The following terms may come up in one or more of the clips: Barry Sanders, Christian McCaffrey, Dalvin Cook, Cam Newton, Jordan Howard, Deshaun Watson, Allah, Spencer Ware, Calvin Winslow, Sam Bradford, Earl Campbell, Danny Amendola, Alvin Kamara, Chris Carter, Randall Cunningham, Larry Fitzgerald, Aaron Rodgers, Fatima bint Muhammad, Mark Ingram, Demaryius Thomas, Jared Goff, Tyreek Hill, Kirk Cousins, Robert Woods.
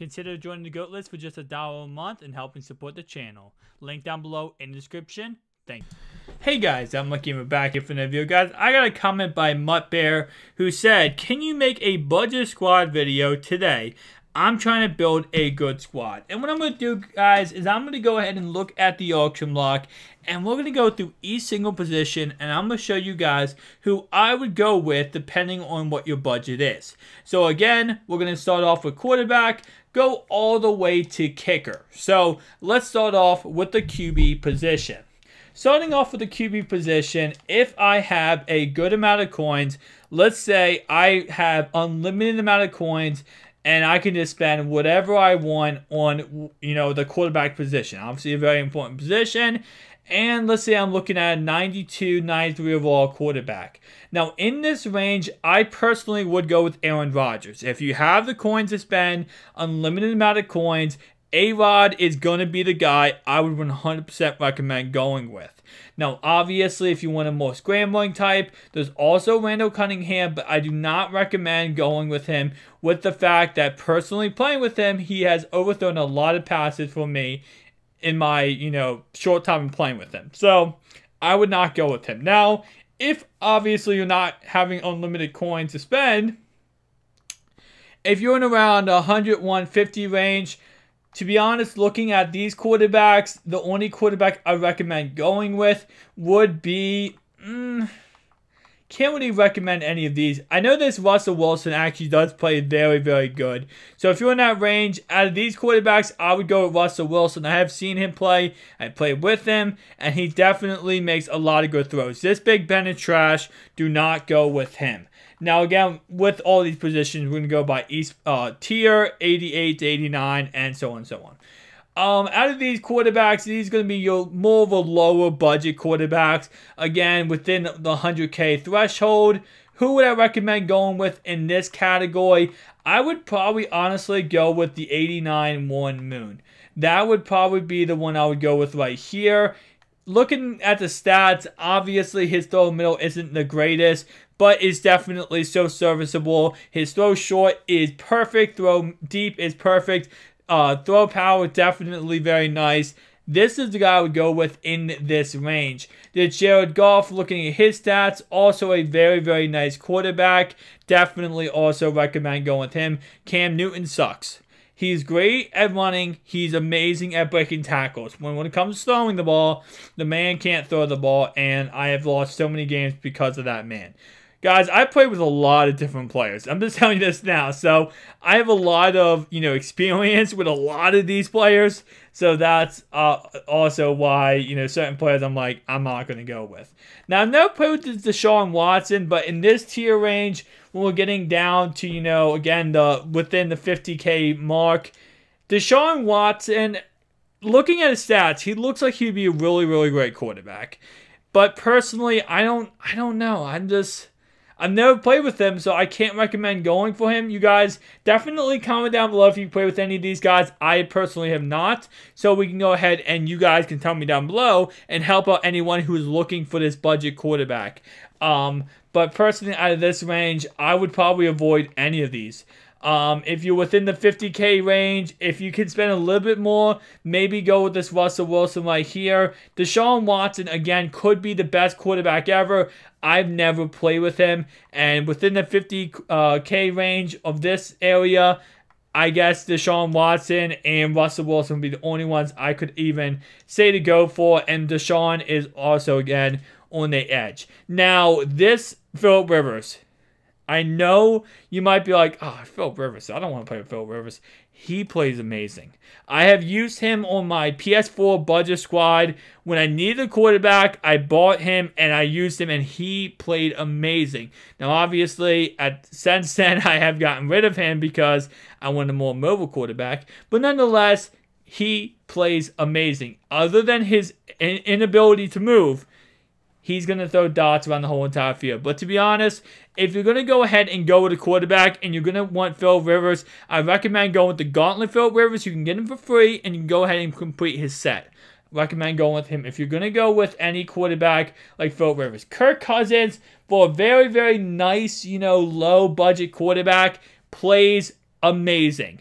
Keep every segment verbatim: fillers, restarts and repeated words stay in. Consider joining the GOAT list for just a dollar a month and helping support the channel. Link down below in the description. Thank you. Hey guys, I'm Lucky and we're back here for another video. Guys, I got a comment by MuttBear who said, can you make a budget squad video today? I'm trying to build a good squad. And what I'm going to do, guys, is I'm going to go ahead and look at the auction block. And we're going to go through each single position. And I'm going to show you guys who I would go with depending on what your budget is. So again, we're going to start off with quarterback. Go all the way to kicker. So let's start off with the Q B position. Starting off with the Q B position, if I have a good amount of coins, let's say I have unlimited amount of coins, and I can just spend whatever I want on, you know, the quarterback position. Obviously a very important position. And let's say I'm looking at a ninety-two, ninety-three overall quarterback. Now in this range, I personally would go with Aaron Rodgers. If you have the coins to spend, unlimited amount of coins, A-Rod is going to be the guy I would one hundred percent recommend going with. Now, obviously, if you want a more scrambling type, there's also Randall Cunningham, but I do not recommend going with him with the fact that personally playing with him, he has overthrown a lot of passes for me in my, you know, short time in playing with him. So, I would not go with him. Now, if obviously you're not having unlimited coins to spend, if you're in around one hundred, one fifty range, to be honest, looking at these quarterbacks, the only quarterback I recommend going with would be... Mm, can't really recommend any of these. I know this Russell Wilson actually does play very, very good. So if you're in that range, out of these quarterbacks, I would go with Russell Wilson. I have seen him play. I played with him, and he definitely makes a lot of good throws. This Big Ben is trash. Do not go with him. Now, again, with all these positions, we're going to go by each uh, tier, eighty-eight to eighty-nine, and so on and so on. Um, out of these quarterbacks, these are going to be your more of a lower budget quarterbacks. Again, within the one hundred K threshold. Who would I recommend going with in this category? I would probably honestly go with the eighty-nine Warren Moon. That would probably be the one I would go with right here. Looking at the stats, obviously his throw middle isn't the greatest, but is definitely so serviceable. His throw short is perfect. Throw deep is perfect. Uh, throw power definitely very nice. This is the guy I would go with in this range. The Jared Goff, looking at his stats, also a very, very nice quarterback. Definitely also recommend going with him. Cam Newton sucks. He's great at running. He's amazing at breaking tackles. When, when it comes to throwing the ball, the man can't throw the ball, and I have lost so many games because of that man. Guys, I played with a lot of different players. I'm just telling you this now. So I have a lot of, you know, experience with a lot of these players. So that's uh, also why, you know, certain players I'm like, I'm not going to go with. Now, I've never played with Deshaun Watson, but in this tier range, when we're getting down to, you know, again, the within the fifty K mark, Deshaun Watson, looking at his stats, he looks like he'd be a really, really great quarterback. But personally, I don't, I don't know. I'm just... I've never played with him, so I can't recommend going for him. You guys, definitely comment down below if you play with any of these guys. I personally have not, so we can go ahead and you guys can tell me down below and help out anyone who is looking for this budget quarterback. Um, but personally, out of this range, I would probably avoid any of these. Um, if you're within the fifty K range, if you can spend a little bit more, maybe go with this Russell Wilson right here. Deshaun Watson, again, could be the best quarterback ever. I've never played with him. And within the fifty K range of this area, I guess Deshaun Watson and Russell Wilson would be the only ones I could even say to go for. And Deshaun is also, again, on the edge. Now, this Philip Rivers. I know you might be like, oh, Philip Rivers. I don't want to play with Philip Rivers. He plays amazing. I have used him on my P S four budget squad. When I needed a quarterback, I bought him and I used him and he played amazing. Now, obviously, at, since then, I have gotten rid of him because I want a more mobile quarterback. But nonetheless, he plays amazing. Other than his in inability to move, he's going to throw dots around the whole entire field. But to be honest, if you're going to go ahead and go with a quarterback and you're going to want Phil Rivers, I recommend going with the Gauntlet Phil Rivers. You can get him for free and you can go ahead and complete his set. Recommend going with him if you're going to go with any quarterback like Phil Rivers. Kirk Cousins, for a very, very nice, you know, low budget quarterback, plays amazing.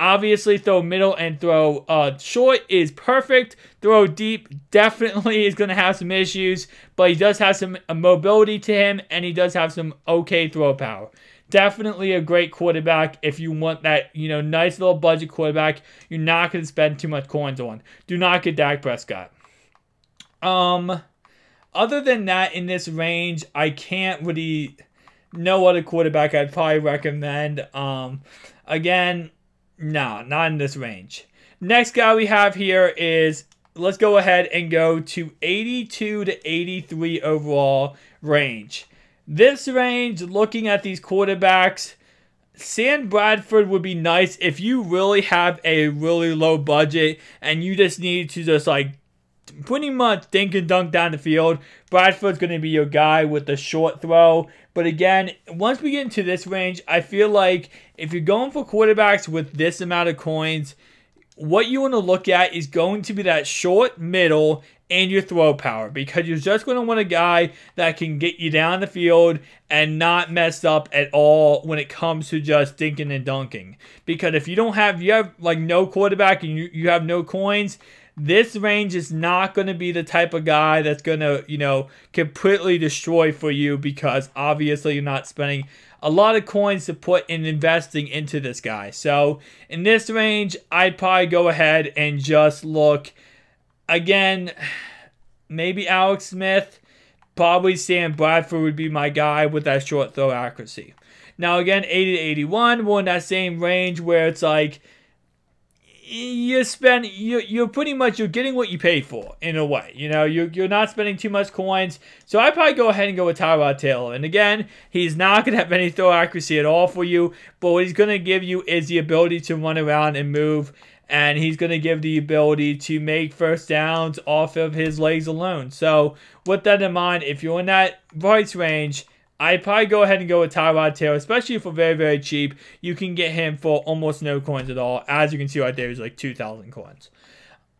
Obviously, throw middle and throw uh, short is perfect. Throw deep definitely is going to have some issues, but he does have some mobility to him, and he does have some okay throw power. Definitely a great quarterback if you want that, you know, nice little budget quarterback you're not going to spend too much coins on. Do not get Dak Prescott. Um, other than that, in this range, I can't really know what a quarterback I'd probably recommend. Um, again... No, not in this range. Next guy we have here is, let's go ahead and go to eighty-two to eighty-three overall range. This range, looking at these quarterbacks, Sam Bradford would be nice if you really have a really low budget and you just need to just like pretty much dink and dunk down the field. Bradford's going to be your guy with the short throw. But again, once we get into this range, I feel like if you're going for quarterbacks with this amount of coins, what you want to look at is going to be that short, middle, and your throw power, because you're just going to want a guy that can get you down the field and not mess up at all when it comes to just dinking and dunking. Because if you don't have, you have like no quarterback and you, you have no coins, this range is not going to be the type of guy that's going to, you know, completely destroy for you, because obviously you're not spending a lot of coins to put in investing into this guy. So in this range, I'd probably go ahead and just look, again, maybe Alex Smith, probably Sam Bradford would be my guy with that short throw accuracy. Now again, eighty to eighty-one, we're in that same range where it's like, You spend, you, you're pretty much, you're getting what you pay for, in a way. You know, you're, you're not spending too much coins. So I'd probably go ahead and go with Tyrod Taylor. And again, he's not going to have any throw accuracy at all for you, but what he's going to give you is the ability to run around and move, and he's going to give the ability to make first downs off of his legs alone. So with that in mind, if you're in that price range, I'd probably go ahead and go with Tyrod Taylor, especially for very, very cheap. You can get him for almost no coins at all. As you can see right there, he's like two thousand coins.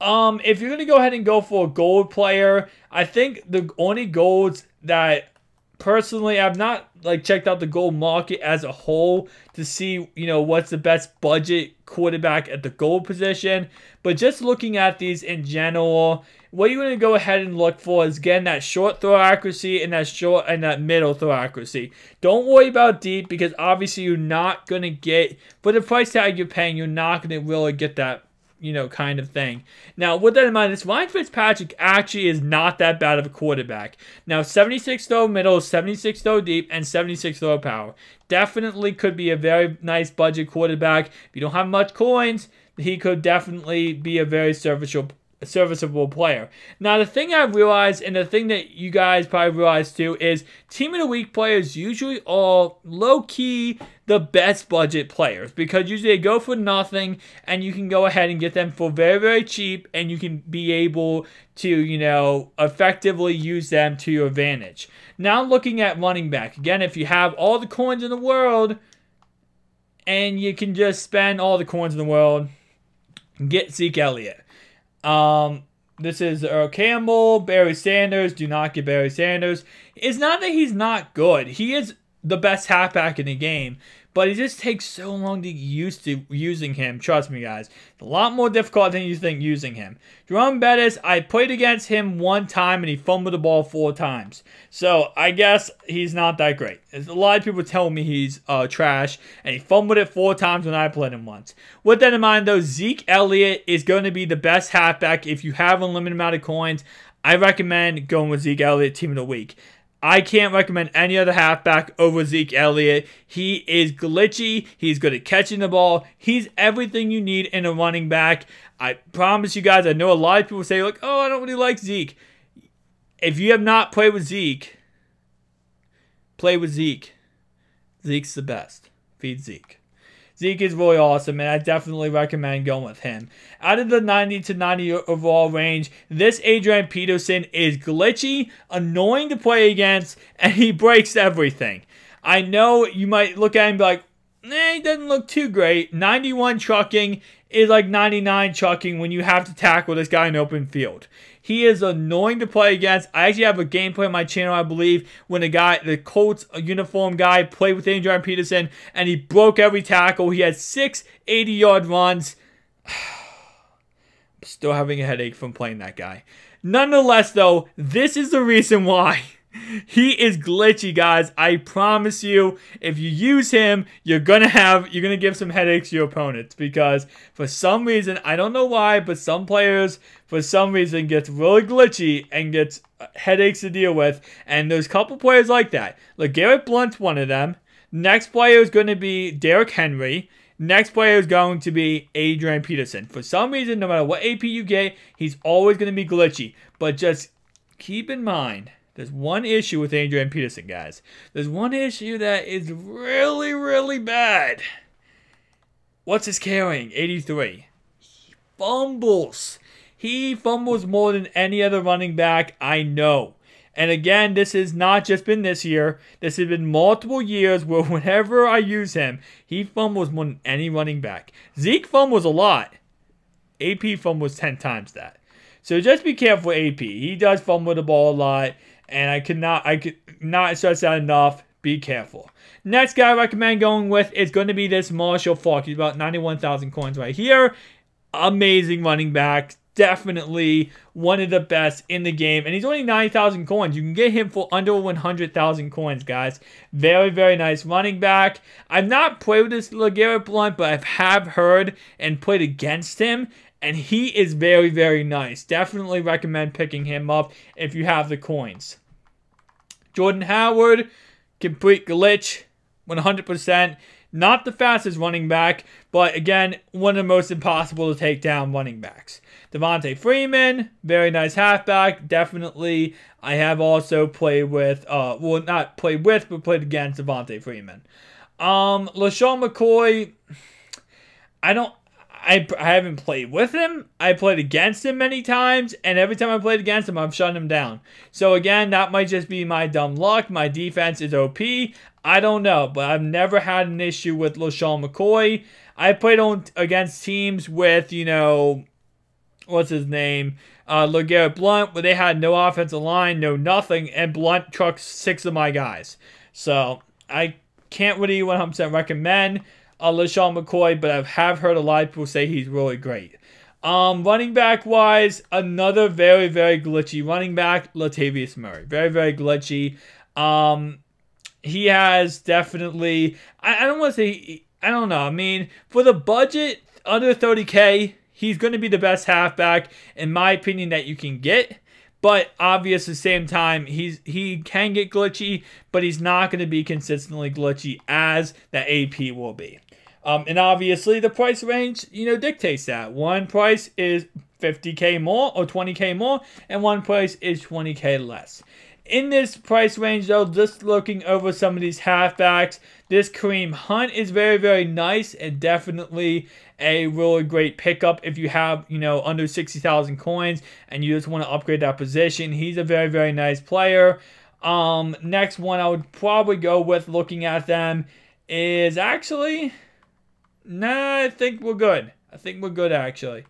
Um, if you're going to go ahead and go for a gold player, I think the only golds that personally, I've not like checked out the gold market as a whole to see, you know, what's the best budget quarterback at the gold position. But just looking at these in general, what you're going to go ahead and look for is, again, that short throw accuracy and that short and that middle throw accuracy. Don't worry about deep, because obviously you're not going to get, for the price tag you're paying, you're not going to really get that, you know, kind of thing. Now, with that in mind, this Ryan Fitzpatrick actually is not that bad of a quarterback. Now, seventy-six throw middle, seventy-six throw deep, and seventy-six throw power. Definitely could be a very nice budget quarterback. If you don't have much coins, he could definitely be a very serviceable A serviceable player. Now, the thing I've realized, and the thing that you guys probably realize too, is team of the week players usually are low-key the best budget players, because usually they go for nothing and you can go ahead and get them for very, very cheap, and you can be able to, you know, effectively use them to your advantage. Now, looking at running back, again, if you have all the coins in the world and you can just spend all the coins in the world, get Zeke Elliott. Um, this is Earl Campbell, Barry Sanders. Do not get Barry Sanders. It's not that he's not good. He is the best halfback in the game, but it just takes so long to get used to using him. Trust me, guys. It's a lot more difficult than you think using him. Jerome Bettis, I played against him one time, and he fumbled the ball four times. So I guess he's not that great. There's a lot of people tell me he's uh, trash, and he fumbled it four times when I played him once. With that in mind, though, Zeke Elliott is going to be the best halfback. If you have unlimited amount of coins, I recommend going with Zeke Elliott, team of the week. I can't recommend any other halfback over Zeke Elliott. He is glitchy. He's good at catching the ball. He's everything you need in a running back. I promise you guys, I know a lot of people say, like, oh, I don't really like Zeke. If you have not played with Zeke, play with Zeke. Zeke's the best. Feed Zeke. Zeke is really awesome, and I definitely recommend going with him. Out of the ninety to ninety overall range, this Adrian Peterson is glitchy, annoying to play against, and he breaks everything. I know you might look at him and be like, eh, he doesn't look too great. ninety-one chucking is like ninety-nine chucking when you have to tackle this guy in open field. He is annoying to play against. I actually have a gameplay on my channel, I believe, when the guy, the Colts uniform guy, played with Adrian Peterson, and he broke every tackle. He had six eighty-yard runs. I'm still having a headache from playing that guy. Nonetheless, though, this is the reason why. He is glitchy, guys. I promise you, if you use him, you're gonna have you're gonna give some headaches to your opponents, because for some reason, I don't know why, but some players for some reason gets really glitchy and gets headaches to deal with. And there's a couple players like that. LeGarrette Blount's one of them. Next player is gonna be Derrick Henry. Next player is going to be Adrian Peterson. For some reason, no matter what A P you get, he's always gonna be glitchy. But just keep in mind, there's one issue with Adrian Peterson, guys. There's one issue that is really, really bad. What's his carrying? eighty-three. He fumbles. He fumbles more than any other running back I know. And again, this has not just been this year. This has been multiple years where whenever I use him, he fumbles more than any running back. Zeke fumbles a lot. A P fumbles ten times that. So just be careful, A P. He does fumble the ball a lot. And I could not, I could not stress that enough. Be careful. Next guy I recommend going with is going to be this Marshall Falk. He's about ninety-one thousand coins right here. Amazing running back. Definitely one of the best in the game. And he's only ninety thousand coins. You can get him for under one hundred thousand coins, guys. Very, very nice running back. I've not played with this LeGarrette Blount, but I have heard and played against him. And he is very, very nice. Definitely recommend picking him up if you have the coins. Jordan Howard, complete glitch, one hundred percent. Not the fastest running back, but again, one of the most impossible to take down running backs. Devontae Freeman, very nice halfback. Definitely, I have also played with, uh, well, not played with, but played against Devontae Freeman. Um, LeSean McCoy, I don't... I, I haven't played with him. I played against him many times, and every time I played against him, I've shut him down. So again, that might just be my dumb luck. My defense is O P. I don't know, but I've never had an issue with LeSean McCoy. I played on against teams with, you know, what's his name? Uh, LeGarrette Blount, where they had no offensive line, no nothing, and Blount trucked six of my guys. So I can't really one hundred percent recommend Uh, LeSean McCoy, but I have heard a lot of people say he's really great. Um, running back wise, another very, very glitchy running back, Latavius Murray. Very, very glitchy. Um, he has definitely, I, I don't want to say, he, I don't know. I mean, for the budget, under thirty K, he's going to be the best halfback, in my opinion, that you can get. But obviously, at the same time, he's he can get glitchy, but he's not going to be consistently glitchy as the A P will be. Um, and obviously, the price range, you know, dictates that. One price is fifty K more or twenty K more, and one price is twenty K less. In this price range, though, just looking over some of these halfbacks, this Kareem Hunt is very, very nice and definitely a really great pickup if you have, you know, under sixty thousand coins and you just want to upgrade that position. He's a very, very nice player. Um, next one I would probably go with looking at them is actually, nah, I think we're good. I think we're good, actually.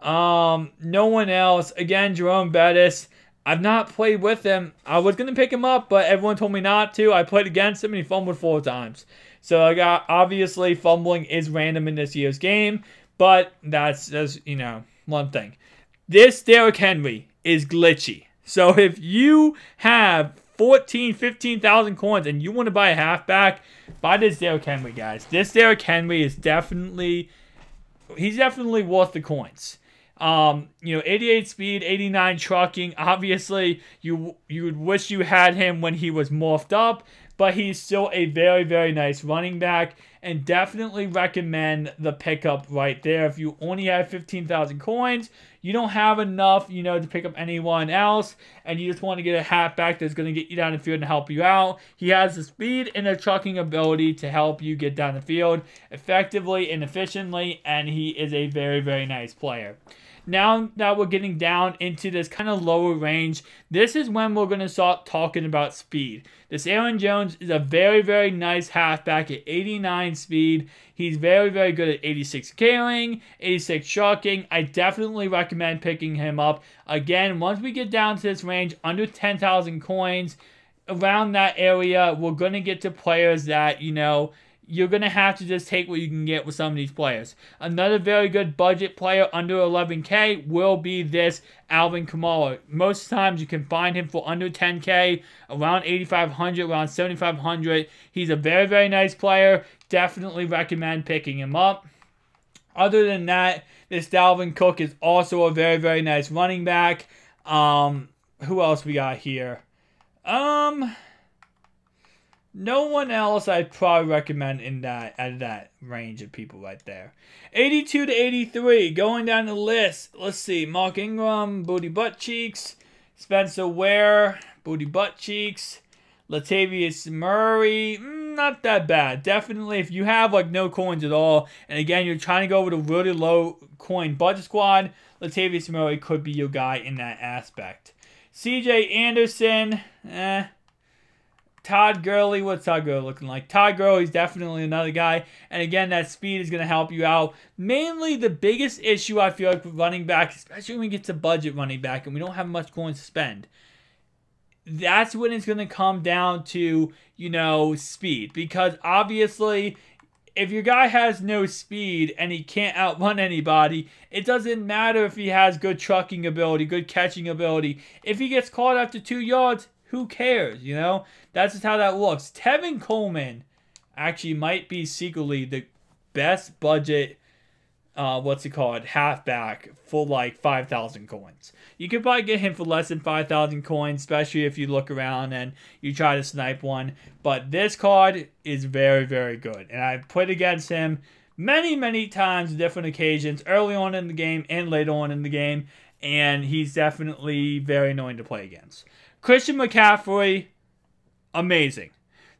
Um, no one else. Again, Jerome Bettis. I've not played with him. I was going to pick him up, but everyone told me not to. I played against him, and he fumbled four times. So, I got, obviously, fumbling is random in this year's game, but that's, that's, you know, one thing. This Derrick Henry is glitchy. So, if you have fourteen, fifteen thousand coins, and you want to buy a halfback, buy this Derrick Henry, guys. This Derrick Henry is definitely, he's definitely worth the coins. Um, you know, eighty-eight speed, eighty-nine trucking. Obviously, you you would wish you had him when he was morphed up, but he's still a very, very nice running back, and definitely recommend the pickup right there. If you only have fifteen thousand coins, you don't have enough, you know, to pick up anyone else, and you just want to get a halfback that's going to get you down the field and help you out. He has the speed and the trucking ability to help you get down the field effectively and efficiently, and he is a very, very nice player. Now that we're getting down into this kind of lower range, this is when we're going to start talking about speed. This Aaron Jones is a very, very nice halfback at eighty-nine line speed. He's very, very good at eighty-six carrying, eighty-six shocking. I definitely recommend picking him up. Again, once we get down to this range, under ten thousand coins, around that area, we're going to get to players that, you know, you're going to have to just take what you can get with some of these players. Another very good budget player under eleven K will be this Alvin Kamara. Most times you can find him for under ten K, around eighty-five hundred, around seventy-five hundred. He's a very, very nice player. Definitely recommend picking him up. Other than that, this Dalvin Cook is also a very, very nice running back. Um, who else we got here? Um... No one else I'd probably recommend in that, out of that range of people right there. eighty-two to eighty-three, going down the list. Let's see, Mark Ingram, Booty Butt Cheeks. Spencer Ware, Booty Butt Cheeks. Latavius Murray, not that bad. Definitely, if you have like no coins at all, and again, you're trying to go with a really low coin budget squad, Latavius Murray could be your guy in that aspect. C J Anderson, eh. Todd Gurley, what's Todd Gurley looking like? Todd Gurley is definitely another guy. And again, that speed is going to help you out. Mainly the biggest issue I feel like with running back, especially when we get to budget running back and we don't have much coins to spend, that's when it's going to come down to, you know, speed. Because obviously, if your guy has no speed and he can't outrun anybody, it doesn't matter if he has good trucking ability, good catching ability. If he gets caught after two yards, who cares, you know? That's just how that looks. Tevin Coleman actually might be secretly the best budget, uh, what's it called, halfback for like five thousand coins. You could probably get him for less than five thousand coins, especially if you look around and you try to snipe one. But this card is very, very good. And I've played against him many, many times on different occasions, early on in the game and later on in the game. And he's definitely very annoying to play against. Christian McCaffrey, amazing.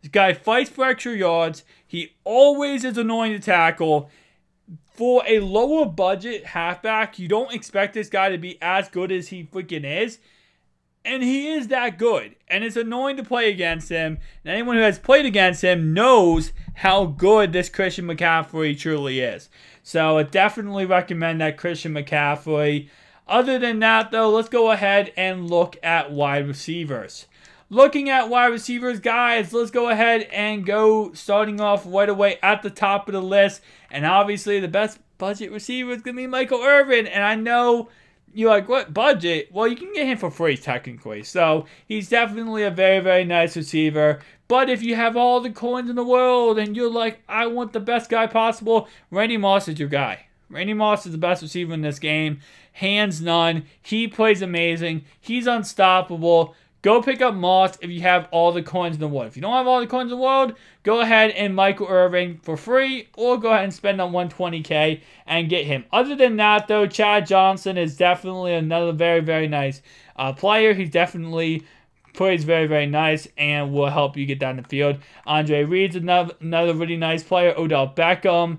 This guy fights for extra yards. He always is annoying to tackle. For a lower budget halfback, you don't expect this guy to be as good as he freaking is. And he is that good. And it's annoying to play against him. And anyone who has played against him knows how good this Christian McCaffrey truly is. So I definitely recommend that Christian McCaffrey. Other than that, though, let's go ahead and look at wide receivers. Looking at wide receivers, guys, let's go ahead and go starting off right away at the top of the list. And obviously, the best budget receiver is going to be Michael Irvin. And I know you're like, what budget? Well, you can get him for free, technically. So he's definitely a very, very nice receiver. But if you have all the coins in the world and you're like, I want the best guy possible, Randy Moss is your guy. Randy Moss is the best receiver in this game. Hands none. He plays amazing. He's unstoppable. Go pick up Moss if you have all the coins in the world. If you don't have all the coins in the world, go ahead and Michael Irvin for free, or go ahead and spend on one twenty K and get him. Other than that, though, Chad Johnson is definitely another very, very nice uh, player. He's definitely plays very, very nice and will help you get down the field. Andre Reed's another, another really nice player. Odell Beckham.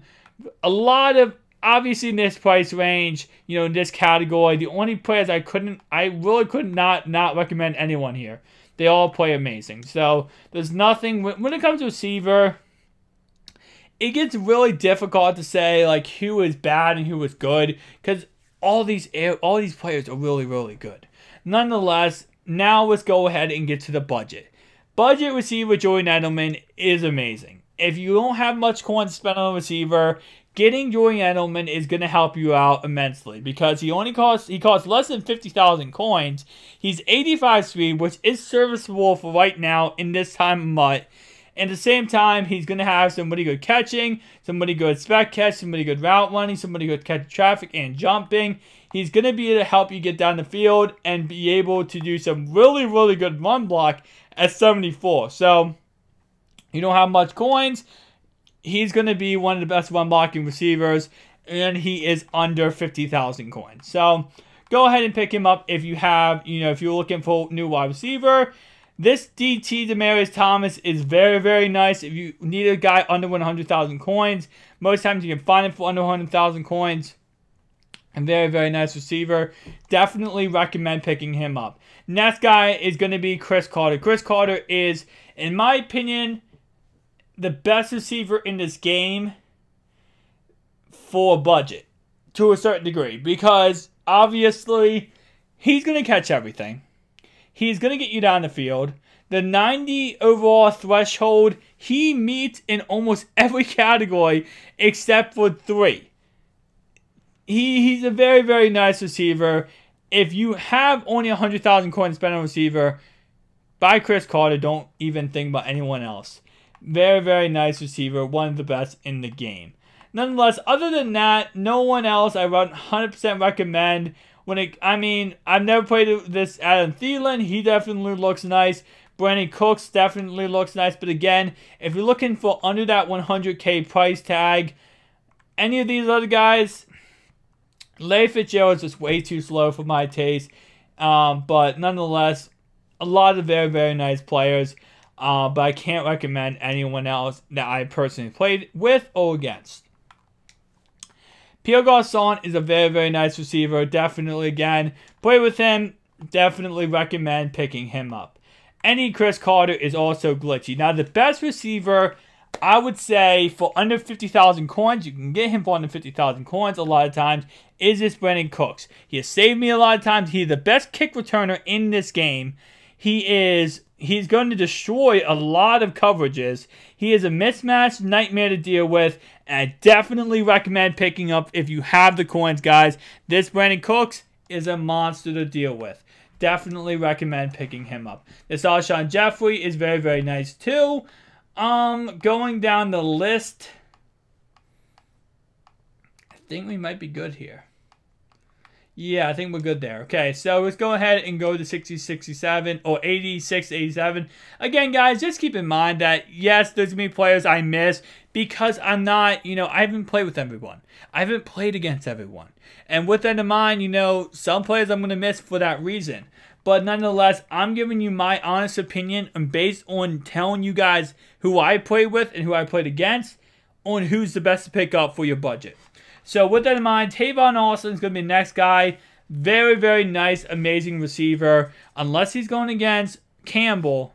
A lot of Obviously, in this price range, you know, in this category, the only players I couldn't, I really could not not recommend anyone here. They all play amazing. So, there's nothing, when it comes to receiver, it gets really difficult to say, like, who is bad and who is good, because all these, all these players are really, really good. Nonetheless, now let's go ahead and get to the budget. Budget receiver Jordan Edelman is amazing. If you don't have much coins to spend on a receiver, getting Jordan Edelman is going to help you out immensely because he only costs he costs less than fifty thousand coins. He's eighty-five speed, which is serviceable for right now in this time of Mutt. And at the same time, he's going to have somebody good catching, somebody good spec catch, somebody good route running, somebody good catch traffic and jumping. He's going to be able to help you get down the field and be able to do some really, really good run block at seventy-four. So, you don't have much coins. He's going to be one of the best run blocking receivers, and he is under fifty thousand coins. So go ahead and pick him up if you have, you know, if you're looking for a new wide receiver. This D T Demaryius Thomas is very, very nice. If you need a guy under one hundred thousand coins, most times you can find him for under one hundred thousand coins. A very, very nice receiver. Definitely recommend picking him up. Next guy is going to be Chris Carter. Chris Carter is, in my opinion, the best receiver in this game for a budget to a certain degree, because obviously he's going to catch everything. He's going to get you down the field. The ninety overall threshold, he meets in almost every category except for three. He, he's a very, very nice receiver. If you have only one hundred thousand coins spent on receiver, buy Chris Carter. Don't even think about anyone else. Very, very nice receiver. One of the best in the game. Nonetheless, other than that, no one else I would one hundred percent recommend. When it, I mean, I've never played this Adam Thielen. He definitely looks nice. Brandon Cooks definitely looks nice. But again, if you're looking for under that one hundred K price tag, any of these other guys, Larry Fitzgerald is just way too slow for my taste. Um, but nonetheless, a lot of very, very nice players. Uh, but I can't recommend anyone else that I personally played with or against. Pierre Garçon is a very, very nice receiver. Definitely, again, play with him. Definitely recommend picking him up. Any Chris Carter is also glitchy. Now, the best receiver, I would say, for under fifty thousand coins, you can get him for under fifty thousand coins a lot of times, is this Brandon Cooks. He has saved me a lot of times. He's the best kick returner in this game. He is... He's going to destroy a lot of coverages. He is a mismatch nightmare to deal with. And I definitely recommend picking up if you have the coins, guys. This Brandon Cooks is a monster to deal with. Definitely recommend picking him up. This Alshon Jeffrey is very, very nice too. Um, going down the list, I think we might be good here. Yeah, I think we're good there. Okay, so let's go ahead and go to sixty sixty-seven or eighty-six eighty-seven. Again, guys, just keep in mind that, yes, there's going to be players I miss because I'm not, you know, I haven't played with everyone. I haven't played against everyone. And with that in mind, you know, some players I'm going to miss for that reason. But nonetheless, I'm giving you my honest opinion and based on telling you guys who I played with and who I played against on who's the best to pick up for your budget. So with that in mind, Tavon Austin is going to be the next guy. Very, very nice, amazing receiver. Unless he's going against Campbell,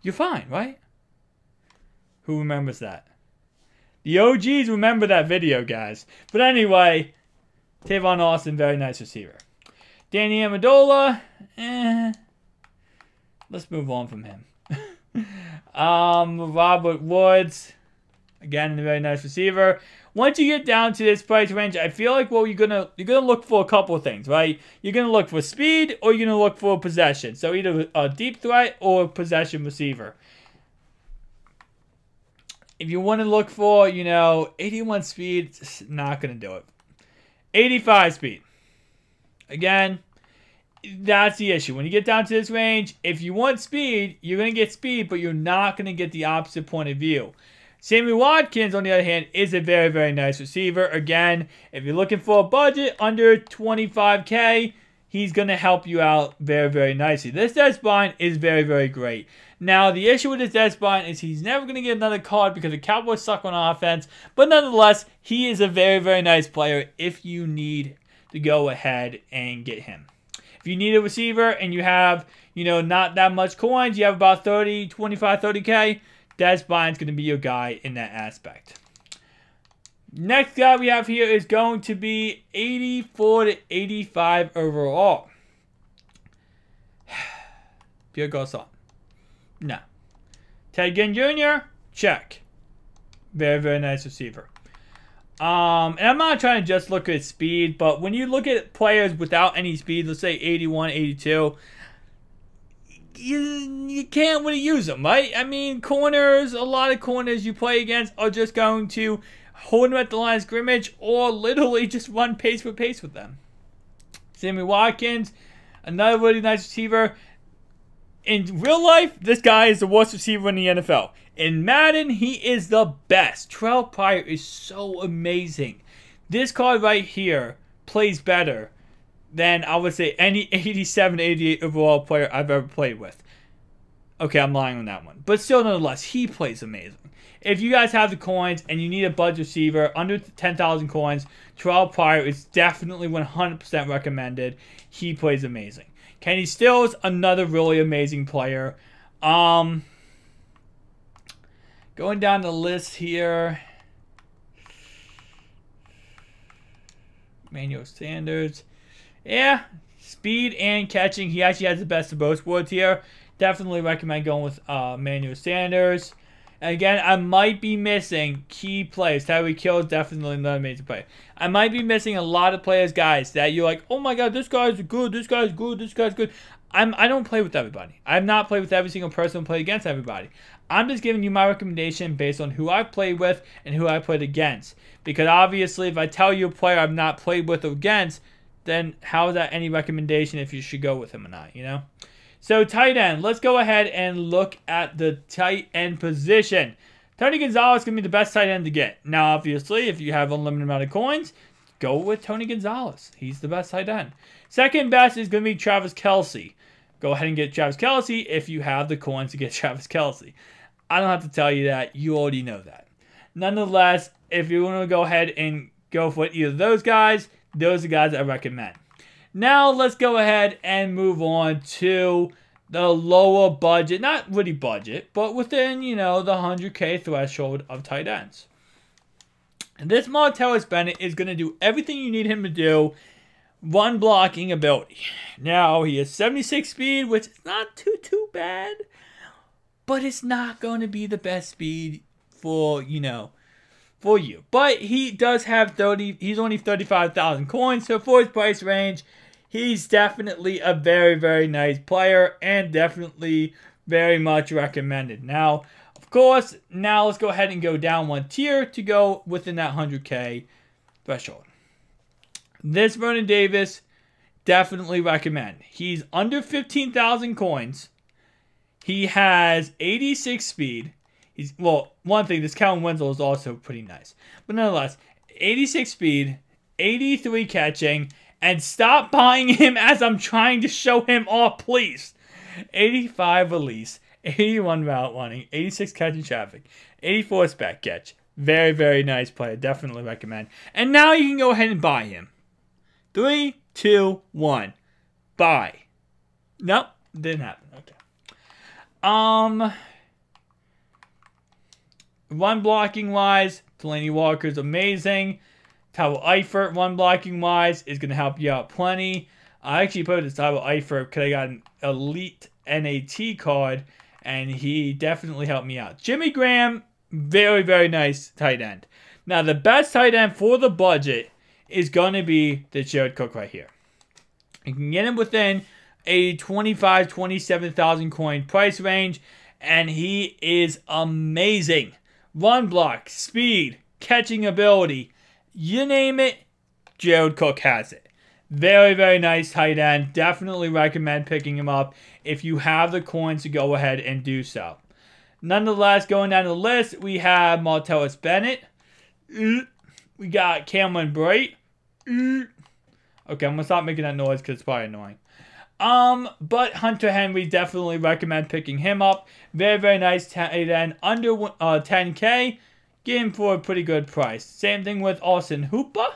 you're fine, right? Who remembers that? The O Gs remember that video, guys. But anyway, Tavon Austin, very nice receiver. Danny Amendola, eh. Let's move on from him. um, Robert Woods, again, a very nice receiver. Once you get down to this price range, I feel like, well, you're gonna you're gonna look for a couple of things, right? You're gonna look for speed, or you're gonna look for possession. So either a deep threat or a possession receiver. If you want to look for, you know, eighty-one speed, it's not gonna do it. eighty-five speed. Again, that's the issue. When you get down to this range, if you want speed, you're gonna get speed, but you're not gonna get the opposite point of view. Sammy Watkins, on the other hand, is a very, very nice receiver. Again, if you're looking for a budget under twenty-five K, he's going to help you out very, very nicely. This Dez Bryant is very, very great. Now, the issue with this Dez Bryant is he's never going to get another card because the Cowboys suck on offense. But nonetheless, he is a very, very nice player if you need to go ahead and get him. If you need a receiver and you have, you know, not that much coins, you have about thirty, twenty-five, thirty K, Dez Bryant's going to be your guy in that aspect. Next guy we have here is going to be eighty-four to eighty-five overall. Pierre Garçon. No. Ted Ginn Junior Check. Very, very nice receiver. Um, and I'm not trying to just look at speed, but when you look at players without any speed, let's say eighty-one, eighty-two... You, you can't really use them, right? I mean, corners, a lot of corners you play against are just going to hold them at the line of scrimmage or literally just run pace for pace with them. Sammy Watkins, another really nice receiver. In real life, this guy is the worst receiver in the N F L. In Madden, he is the best. Terrell Pryor is so amazing. This card right here plays better Then I would say any eighty-seven, eighty-eight overall player I've ever played with. Okay, I'm lying on that one. But still, nonetheless, he plays amazing. If you guys have the coins and you need a budget receiver under ten thousand coins, Terrell Pryor is definitely one hundred percent recommended. He plays amazing. Kenny Stills, another really amazing player. Um, Going down the list here. Emmanuel Sanders. Yeah, speed and catching. He actually has the best of both worlds here. Definitely recommend going with uh, Emmanuel Sanders. And again, I might be missing key players. Tyreek Hill is definitely another amazing player. I might be missing a lot of players, guys, that you're like, oh my god, this guy's good, this guy's good, this guy's good. I'm, I don't play with everybody. I've not played with every single person who played against everybody. I'm just giving you my recommendation based on who I've played with and who I played against. Because obviously, if I tell you a player I've not played with or against, then how is that any recommendation if you should go with him or not, you know? So tight end, let's go ahead and look at the tight end position. Tony Gonzalez can be the best tight end to get. Now, obviously, if you have unlimited amount of coins, go with Tony Gonzalez. He's the best tight end. Second best is going to be Travis Kelsey. Go ahead and get Travis Kelsey if you have the coins to get Travis Kelsey. I don't have to tell you that. You already know that. Nonetheless, if you want to go ahead and go for either of those guys, those are the guys I recommend. Now, let's go ahead and move on to the lower budget. Not really budget, but within, you know, the one hundred K threshold of tight ends. And this Martellus Bennett is going to do everything you need him to do. Run blocking ability. Now, he has seventy-six speed, which is not too, too bad. But it's not going to be the best speed for, you know, for you. But he does have thirty, he's only thirty-five thousand coins. So for his price range, he's definitely a very, very nice player and definitely very much recommended. Now, of course, now let's go ahead and go down one tier to go within that one hundred K threshold. This Vernon Davis, definitely recommend. He's under fifteen thousand coins. He has eighty-six speed. He's, well, one thing, this Calvin Winslow is also pretty nice. But nonetheless, eighty-six speed, eighty-three catching, and stop buying him as I'm trying to show him off, please. eighty-five release, eighty-one route running, eighty-six catching traffic, eighty-four spec catch. Very, very nice player. Definitely recommend. And now you can go ahead and buy him. Three, two, one. Buy. Nope, didn't happen. Okay. Um, run blocking wise, Delaney Walker's amazing. Tyler Eifert, run blocking wise, is going to help you out plenty. I actually put this Tyler Eifert because I got an elite N A T card, and he definitely helped me out. Jimmy Graham, very, very nice tight end. Now, the best tight end for the budget is going to be the Jared Cook right here. You can get him within a twenty-five, twenty-seven thousand coin price range, and he is amazing. Run block, speed, catching ability, you name it, Jared Cook has it. Very, very nice tight end. Definitely recommend picking him up if you have the coins to go ahead and do so. Nonetheless, going down the list, we have Martellus Bennett. We got Cameron Bright. Okay, I'm going to stop making that noise because it's probably annoying. Um, but Hunter Henry, definitely recommend picking him up. Very, very nice tight end. Under uh, ten K, get him for a pretty good price. Same thing with Austin Hooper.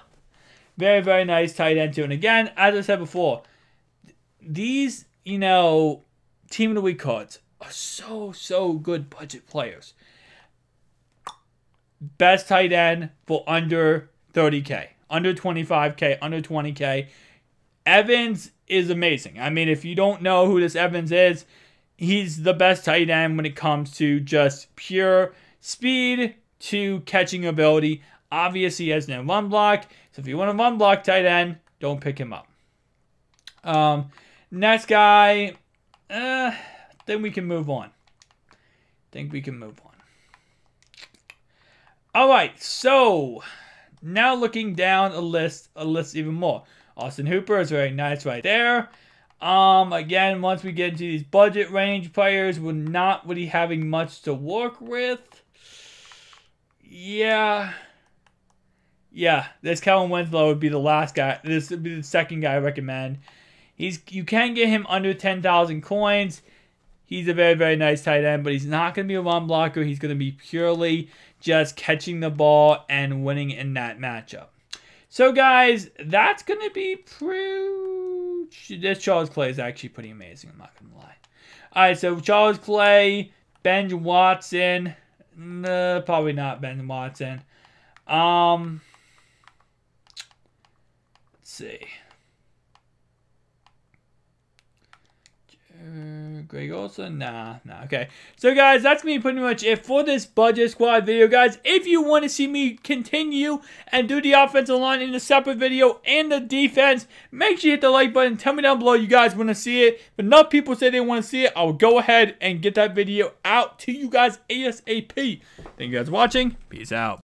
Very, very nice tight end too. And again, as I said before, these, you know, Team of the Week cards are so, so good budget players. Best tight end for under thirty K, under twenty-five K, under twenty K. Evans is amazing. I mean, if you don't know who this Evans is, he's the best tight end when it comes to just pure speed to catching ability. Obviously, he has no run block. So if you want a run block tight end, don't pick him up. Um, next guy, uh, then we can move on. I think we can move on. All right, so now looking down a list, a list even more. Austin Hooper is very nice right there. Um, again, once we get into these budget range players, we're not really having much to work with. Yeah, yeah. This Calvin Winslow would be the last guy. This would be the second guy I recommend. He's you can get him under ten thousand coins. He's a very, very nice tight end, but he's not going to be a run blocker. He's going to be purely just catching the ball and winning in that matchup. So, guys, that's going to be pretty... This Charles Clay is actually pretty amazing, I'm not going to lie. All right, so Charles Clay, Ben Watson, No, probably not Brandon Watson. Um, let's see. Greg Olson? Nah, nah, okay. So, guys, that's going to be pretty much it for this Budget Squad video, guys. If you want to see me continue and do the offensive line in a separate video and the defense, make sure you hit the like button. Tell me down below you guys want to see it. If enough people say they want to see it, I'll go ahead and get that video out to you guys ASAP. Thank you guys for watching. Peace out.